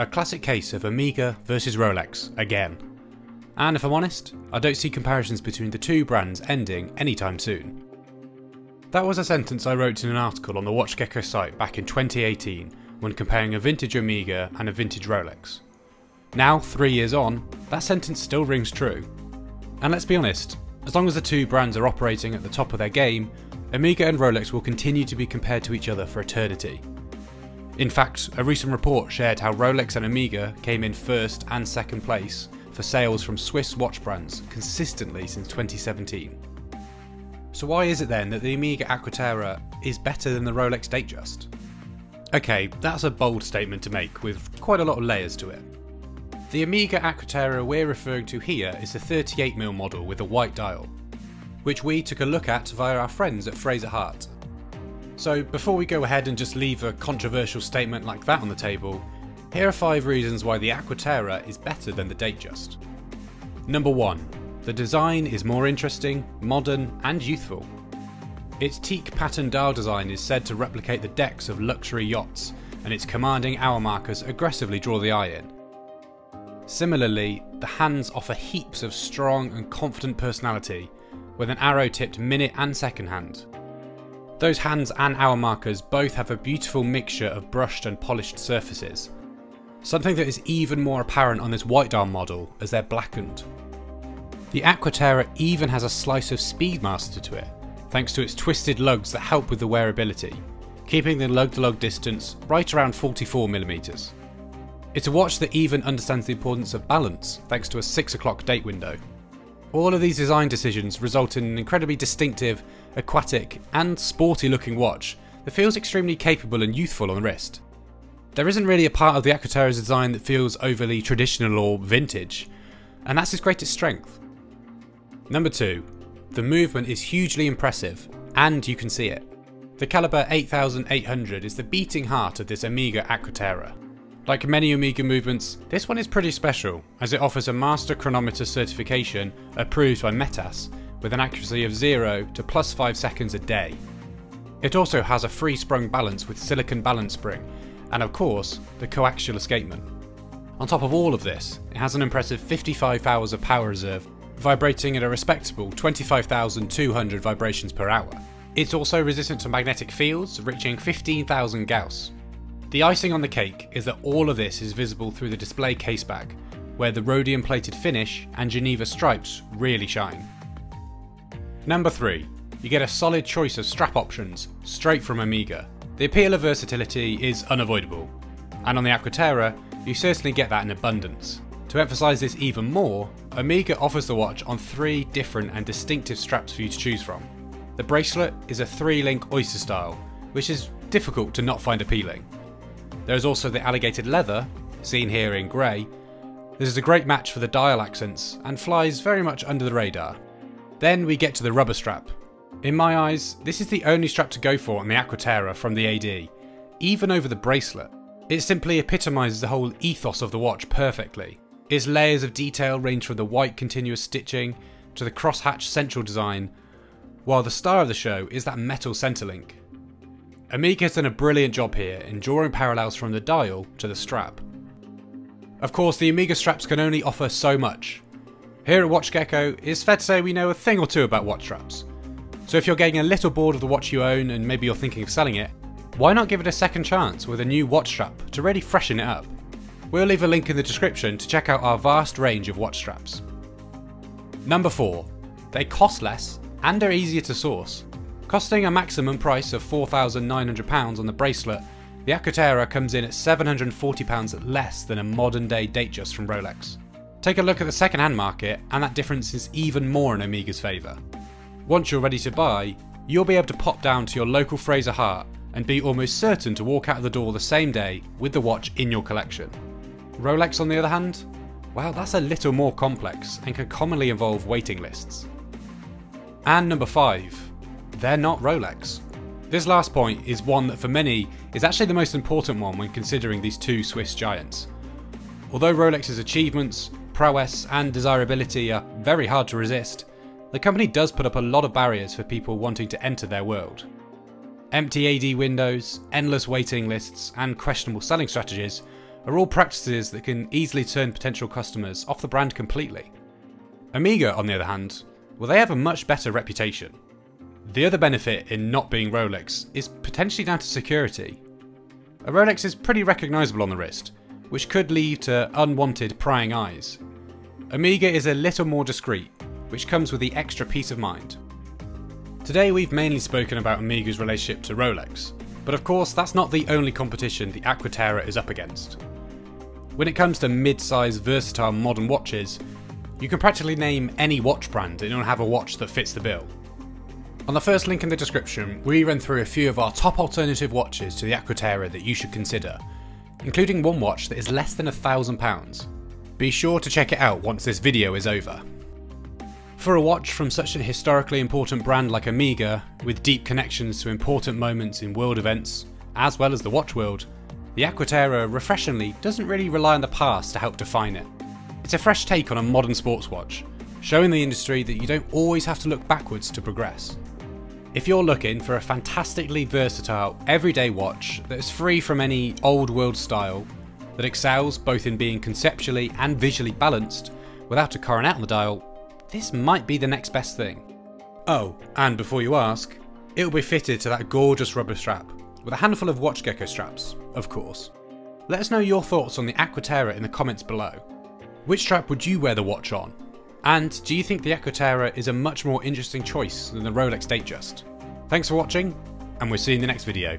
A classic case of Omega versus Rolex again. And if I'm honest, I don't see comparisons between the two brands ending anytime soon. That was a sentence I wrote in an article on the WatchGecko site back in 2018 when comparing a vintage Omega and a vintage Rolex. Now, 3 years on, that sentence still rings true. And let's be honest, as long as the two brands are operating at the top of their game, Omega and Rolex will continue to be compared to each other for eternity. In fact, a recent report shared how Rolex and Omega came in first and second place for sales from Swiss watch brands consistently since 2017. So why is it then that the Omega Aqua Terra is better than the Rolex Datejust? Okay, that's a bold statement to make with quite a lot of layers to it. The Omega Aqua Terra we're referring to here is the 38mm model with a white dial, which we took a look at via our friends at Fraser Hart. So before we go ahead and just leave a controversial statement like that on the table, here are 5 reasons why the Aqua Terra is better than the Datejust. Number 1. The design is more interesting, modern and youthful. Its teak pattern dial design is said to replicate the decks of luxury yachts, and its commanding hour markers aggressively draw the eye in. Similarly, the hands offer heaps of strong and confident personality, with an arrow-tipped minute and second hand. Those hands and hour markers both have a beautiful mixture of brushed and polished surfaces, something that is even more apparent on this white dial model as they're blackened. The Aqua Terra even has a slice of Speedmaster to it, thanks to its twisted lugs that help with the wearability, keeping the lug-to-lug distance right around 44mm. It's a watch that even understands the importance of balance, thanks to a 6 o'clock date window. All of these design decisions result in an incredibly distinctive, aquatic and sporty looking watch that feels extremely capable and youthful on the wrist. There isn't really a part of the Aqua Terra's design that feels overly traditional or vintage, and that's its greatest strength. Number 2. The movement is hugely impressive, and you can see it. The calibre 8800 is the beating heart of this Omega Aqua Terra. Like many Omega movements, this one is pretty special, as it offers a Master Chronometer certification approved by Metas, with an accuracy of 0 to plus 5 seconds a day. It also has a free sprung balance with silicon balance spring, and of course, the coaxial escapement. On top of all of this, it has an impressive 55 hours of power reserve, vibrating at a respectable 25,200 vibrations per hour. It's also resistant to magnetic fields, reaching 15,000 Gauss. The icing on the cake is that all of this is visible through the display case bag, where the rhodium plated finish and Geneva stripes really shine. Number 3. You get a solid choice of strap options, straight from Omega. The appeal of versatility is unavoidable, and on the Aqua Terra, you certainly get that in abundance. To emphasise this even more, Omega offers the watch on 3 different and distinctive straps for you to choose from. The bracelet is a 3-link oyster style, which is difficult to not find appealing. There is also the alligated leather, seen here in grey. This is a great match for the dial accents and flies very much under the radar. Then we get to the rubber strap. In my eyes, this is the only strap to go for on the Aqua Terra from the AD, even over the bracelet. It simply epitomises the whole ethos of the watch perfectly. Its layers of detail range from the white continuous stitching to the crosshatch central design, while the star of the show is that metal centrelink. Omega has done a brilliant job here in drawing parallels from the dial to the strap. Of course, the Omega straps can only offer so much. Here at WatchGecko, it's fair to say we know a thing or two about watch straps. So if you're getting a little bored of the watch you own and maybe you're thinking of selling it, why not give it a second chance with a new watch strap to really freshen it up? We'll leave a link in the description to check out our vast range of watch straps. Number 4. They cost less and are easier to source. Costing a maximum price of £4,900 on the bracelet, the Aqua Terra comes in at £740 less than a modern day Datejust from Rolex. Take a look at the second hand market and that difference is even more in Omega's favour. Once you're ready to buy, you'll be able to pop down to your local Fraser Hart and be almost certain to walk out of the door the same day with the watch in your collection. Rolex on the other hand, well, that's a little more complex and can commonly involve waiting lists. And number 5, they're not Rolex. This last point is one that for many is actually the most important one when considering these two Swiss giants. Although Rolex's achievements, prowess and desirability are very hard to resist, the company does put up a lot of barriers for people wanting to enter their world. Empty AD windows, endless waiting lists and questionable selling strategies are all practices that can easily turn potential customers off the brand completely. Omega, on the other hand, well, they have a much better reputation. The other benefit in not being Rolex is potentially down to security. A Rolex is pretty recognisable on the wrist, which could lead to unwanted prying eyes. Omega is a little more discreet, which comes with the extra peace of mind. Today we've mainly spoken about Omega's relationship to Rolex, but of course that's not the only competition the Aqua Terra is up against. When it comes to mid-size versatile modern watches, you can practically name any watch brand and you'll have a watch that fits the bill. On the first link in the description, we run through a few of our top alternative watches to the Aqua Terra that you should consider, including one watch that is less than £1,000. Be sure to check it out once this video is over. For a watch from such a historically important brand like Omega, with deep connections to important moments in world events, as well as the watch world, the Aqua Terra refreshingly doesn't really rely on the past to help define it. It's a fresh take on a modern sports watch, showing the industry that you don't always have to look backwards to progress. If you're looking for a fantastically versatile, everyday watch that is free from any old world style, that excels both in being conceptually and visually balanced, without a coronet on the dial, this might be the next best thing. Oh, and before you ask, it will be fitted to that gorgeous rubber strap, with a handful of WatchGecko straps, of course. Let us know your thoughts on the Aqua Terra in the comments below. Which strap would you wear the watch on? And do you think the Aqua Terra is a much more interesting choice than the Rolex Datejust? Thanks for watching, and we'll see you in the next video.